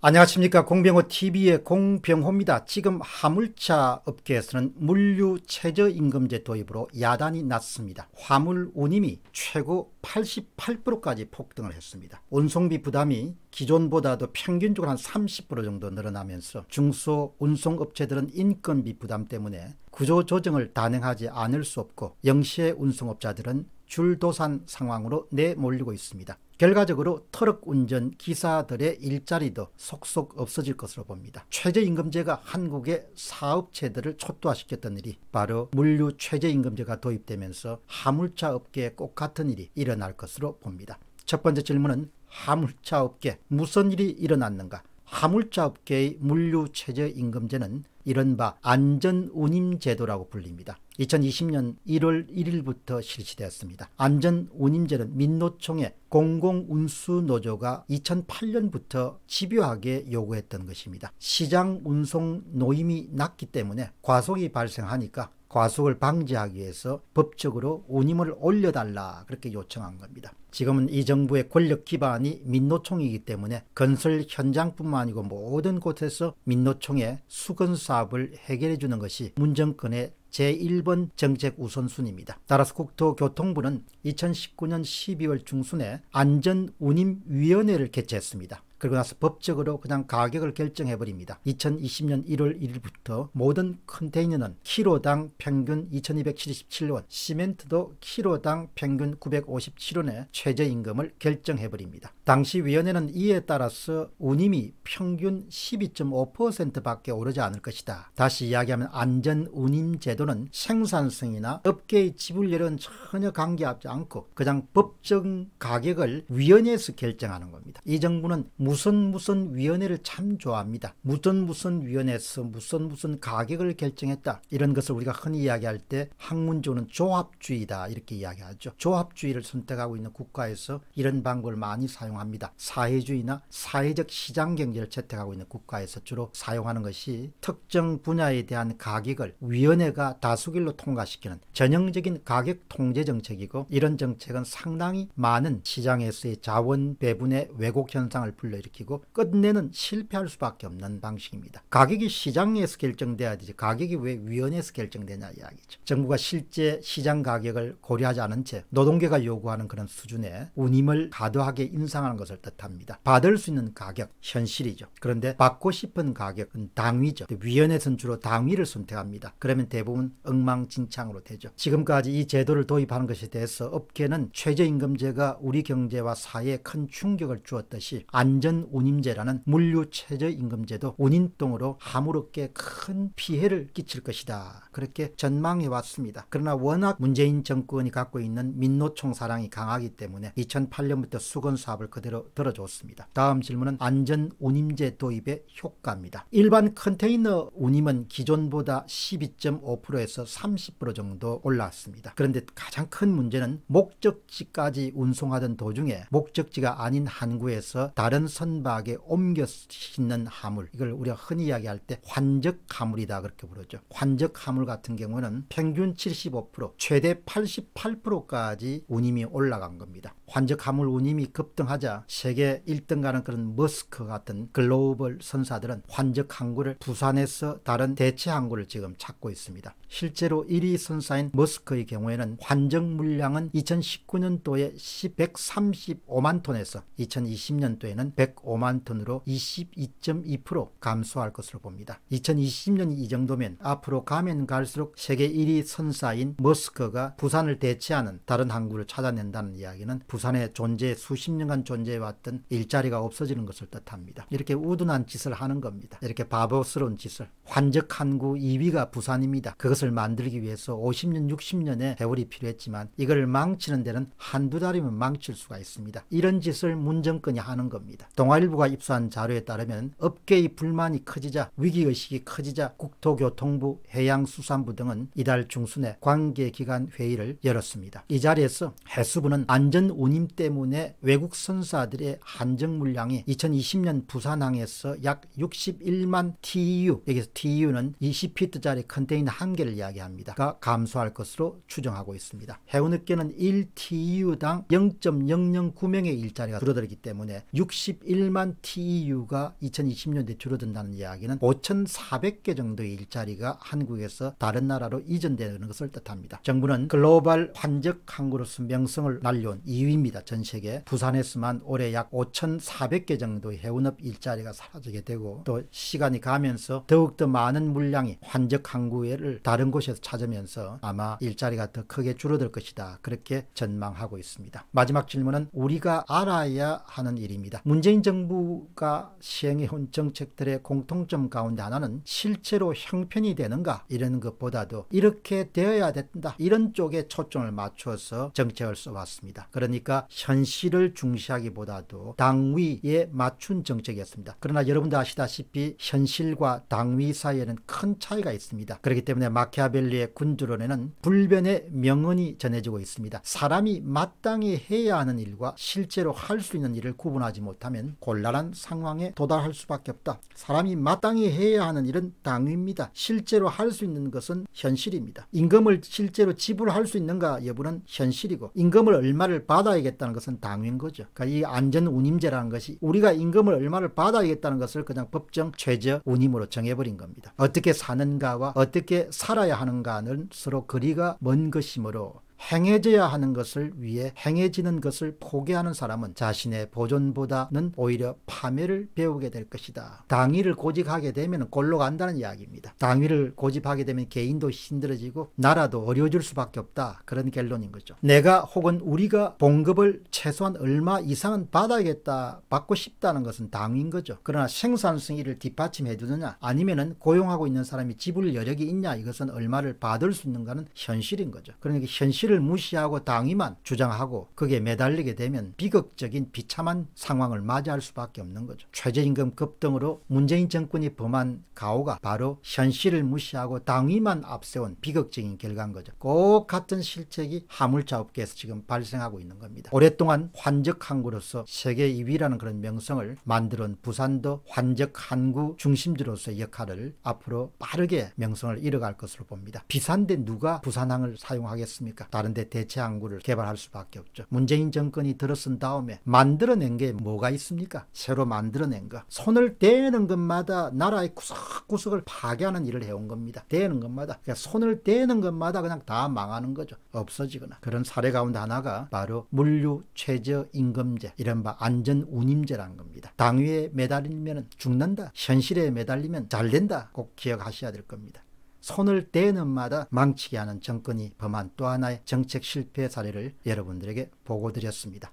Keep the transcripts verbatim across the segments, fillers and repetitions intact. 안녕하십니까. 공병호티비의 공병호입니다. 지금 화물차 업계에서는 물류 최저임금제 도입으로 야단이 났습니다. 화물 운임이 최고 팔십팔 퍼센트까지 폭등을 했습니다. 운송비 부담이 기존보다도 평균적으로 한 삼십 퍼센트 정도 늘어나면서 중소 운송업체들은 인건비 부담 때문에 구조조정을 단행하지 않을 수 없고 영세 운송업자들은 줄도산 상황으로 내몰리고 있습니다. 결과적으로 트럭 운전 기사들의 일자리도 속속 없어질 것으로 봅니다. 최저임금제가 한국의 사업체들을 촛도화시켰던 일이 바로 물류 최저임금제가 도입되면서 화물차 업계에 꼭 같은 일이 일어날 것으로 봅니다. 첫 번째 질문은 화물차 업계 무슨 일이 일어났는가? 화물차 업계의 물류 최저임금제는 이른바 안전운임제도라고 불립니다. 이천이십 년 일 월 일 일부터 실시되었습니다. 안전운임제는 민노총의 공공운수노조가 이천팔 년부터 집요하게 요구했던 것입니다. 시장 운송 노임이 낮기 때문에 과속이 발생하니까 과속을 방지하기 위해서 법적으로 운임을 올려달라 그렇게 요청한 겁니다. 지금은 이 정부의 권력 기반이 민노총이기 때문에 건설 현장뿐만 아니고 모든 곳에서 민노총의 수건 사업을 해결해 주는 것이 문정권의 제일 번 정책 우선순위입니다. 따라서 국토교통부는 이천십구 년 십이 월 중순에 안전운임위원회를 개최했습니다. 그리고 나서 법적으로 그냥 가격을 결정해버립니다. 이천이십 년 일 월 일 일부터 모든 컨테이너는 키로당 평균 이천이백칠십칠 원, 시멘트도 키로당 평균 구백오십칠 원의 최저임금을 결정해버립니다. 당시 위원회는 이에 따라서 운임이 평균 십이 점 오 퍼센트밖에 오르지 않을 것이다. 다시 이야기하면 안전운임제도는 생산성이나 업계의 지불률은 전혀 관계하지 않고 그냥 법적 가격을 위원회에서 결정하는 겁니다. 이 정부는 무슨 무슨 위원회를 참 좋아합니다. 무슨 무슨 위원회에서 무슨 무슨 가격을 결정했다. 이런 것을 우리가 흔히 이야기할 때 학문적으로는 조합주의다 이렇게 이야기하죠. 조합주의를 선택하고 있는 국가에서 이런 방법을 많이 사용합니다. 사회주의나 사회적 시장경제를 채택하고 있는 국가에서 주로 사용하는 것이 특정 분야에 대한 가격을 위원회가 다수결로 통과시키는 전형적인 가격 통제 정책이고, 이런 정책은 상당히 많은 시장에서의 자원 배분의 왜곡 현상을 불러일으키고 끝내는 실패할 수밖에 없는 방식입니다. 가격이 시장에서 결정돼야 되지 가격이 왜 위원회에서 결정되냐 이야기죠. 정부가 실제 시장 가격을 고려하지 않은 채 노동계가 요구하는 그런 수준의 운임을 과도하게 인상하는 것을 뜻합니다. 받을 수 있는 가격 현실이죠. 그런데 받고 싶은 가격은 당위죠. 위원회에서는 주로 당위를 선택합니다. 그러면 대부분 엉망진창으로 되죠. 지금까지 이 제도를 도입하는 것에 대해서 업계는 최저임금제가 우리 경제와 사회에 큰 충격을 주었듯이 안전운임제라는 물류최저임금제도 운임동으로 화물업계에 큰 피해를 끼칠 것이다 그렇게 전망해왔습니다. 그러나 워낙 문재인 정권이 갖고 있는 민노총 사랑이 강하기 때문에 이천팔 년부터 수건사업을 그대로 들어줬습니다. 다음 질문은 안전운임제 도입의 효과입니다. 일반 컨테이너 운임은 기존보다 십이 점 오 퍼센트에서 삼십 퍼센트 정도 올랐습니다. 그런데 가장 큰 문제는 목적지까지 운송하던 도중에 목적지가 아닌 항구에서 다른 선박에 옮겨 싣는 화물, 이걸 우리가 흔히 이야기할 때 환적 화물이다 그렇게 부르죠. 환적 화물 같은 경우는 평균 칠십오 퍼센트 최대 팔십팔 퍼센트까지 운임이 올라간 겁니다. 환적 화물 운임이 급등하자 세계 일 등 가는 그런 머스크 같은 글로벌 선사들은 환적 항구를 부산에서 다른 대체 항구를 지금 찾고 있습니다. 실제로 일 위 선사인 머스크의 경우에는 환적 물량은 이천십구 년도에 백삼십오만 톤에서 이천이십 년도에는 백오만 톤으로 이십이 점 이 퍼센트 감소할 것으로 봅니다. 이천이십 년이 이 정도면 앞으로 가면 갈수록 세계 일 위 선사인 머스크가 부산을 대체하는 다른 항구를 찾아낸다는 이야기는 부산의 존재, 수십 년간 존재해왔던 일자리가 없어지는 것을 뜻합니다. 이렇게 우둔한 짓을 하는 겁니다. 이렇게 바보스러운 짓을. 환적 항구 이 위가 부산입니다. 그것을 만들기 위해서 오십 년, 육십 년의 세월이 필요했지만 이걸 망치는 데는 한두 달이면 망칠 수가 있습니다. 이런 짓을 문정권이 하는 겁니다. 동아일보가 입수한 자료에 따르면 업계의 불만이 커지자, 위기의식이 커지자 국토교통부, 해양수산부 등은 이달 중순에 관계기관 회의를 열었습니다. 이 자리에서 해수부는 안전운임 때문에 외국 선사들의 한정 물량이 이천이십 년 부산항에서 약 육십일만 티이유, 여기서 티이유는 이십 피트짜리 컨테이너 한 개를 일 티유를 이야기합니다. 가 감소할 것으로 추정하고 있습니다. 해운업계는 일 티유당 영 점 영영구 명의 일자리가 줄어들기 때문에 육십일만 티이유가 이천이십 년대 줄어든다는 이야기는 오천사백 개 정도의 일자리가 한국에서 다른 나라로 이전되는 것을 뜻합니다. 정부는 글로벌 환적 항구로서 명성을 날려온 이 위입니다. 전 세계 부산에서만 올해 약 오천사백 개 정도의 해운업 일자리가 사라지게 되고, 또 시간이 가면서 더욱더 많은 물량이 환적 항구를 다른 곳에서 찾으면서 아마 일자리가 더 크게 줄어들 것이다, 그렇게 전망하고 있습니다. 마지막 질문은 우리가 알아야 하는 일입니다. 문재인 정부가 시행해온 정책들의 공통점 가운데 하나는 실제로 형편이 되는가, 이런 것보다도 이렇게 되어야 된다, 이런 쪽에 초점을 맞춰서 정책을 써왔습니다. 그러니까 현실을 중시하기보다도 당위에 맞춘 정책이었습니다. 그러나 여러분도 아시다시피 현실과 당위 사이에는 큰 차이가 있습니다. 그렇기 때문에 마키아벨리의 군주론에는 불변의 명언이 전해지고 있습니다. 사람이 마땅히 해야 하는 일과 실제로 할 수 있는 일을 구분하지 못하면 곤란한 상황에 도달할 수밖에 없다. 사람이 마땅히 해야 하는 일은 당위입니다. 실제로 할 수 있는 것은 현실입니다. 임금을 실제로 지불할 수 있는가 여부는 현실이고, 임금을 얼마를 받아야겠다는 것은 당위인 거죠. 그러니까 이 안전운임제라는 것이 우리가 임금을 얼마를 받아야겠다는 것을 그냥 법정 최저 운임으로 정해버린 겁니다. 어떻게 사는가와 어떻게 살아야 하는가는 서로 거리가 먼 것이므로 행해져야 하는 것을 위해 행해지는 것을 포기하는 사람은 자신의 보존보다는 오히려 파멸을 배우게 될 것이다. 당위를 고집하게 되면 골로 간다는 이야기입니다. 당위를 고집하게 되면 개인도 힘들어지고 나라도 어려워질 수밖에 없다, 그런 결론인 거죠. 내가 혹은 우리가 봉급을 최소한 얼마 이상은 받아야겠다, 받고 싶다는 것은 당위인 거죠. 그러나 생산성 이를 뒷받침해 주느냐, 아니면은 고용하고 있는 사람이 지불 여력이 있냐, 이것은 얼마를 받을 수 있는가는 현실인 거죠. 그러니까 현실 를 무시하고 당위만 주장하고 거기에 매달리게 되면 비극적인 비참한 상황을 맞이할 수밖에 없는 거죠. 최저임금 급등으로 문재인 정권이 범한 가오가 바로 현실을 무시하고 당위만 앞세운 비극적인 결과인 거죠. 꼭 같은 실책이 화물차 업계에서 지금 발생하고 있는 겁니다. 오랫동안 환적 항구로서 세계 이 위라는 그런 명성을 만들어온 부산도 환적 항구 중심지로서의 역할을 앞으로 빠르게 명성을 잃어갈 것으로 봅니다. 비싼데 누가 부산항을 사용하겠습니까? 다른 데 대체 항구를 개발할 수밖에 없죠. 문재인 정권이 들어선 다음에 만들어낸 게 뭐가 있습니까? 새로 만들어낸 거. 손을 대는 것마다 나라의 구석구석을 파괴하는 일을 해온 겁니다. 대는 것마다. 그러니까 손을 대는 것마다 그냥 다 망하는 거죠. 없어지거나. 그런 사례 가운데 하나가 바로 물류 최저임금제, 이른바 안전운임제라는 겁니다. 당위에 매달리면 죽는다. 현실에 매달리면 잘 된다. 꼭 기억하셔야 될 겁니다. 손을 대는 마다 망치게 하는 정권이 범한 또 하나의 정책 실패 사례를 여러분들에게 보고드렸습니다.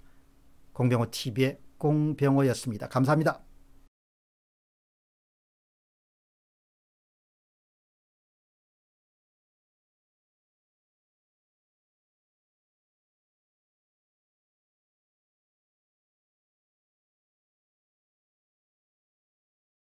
공병호 티비의 공병호였습니다. 감사합니다.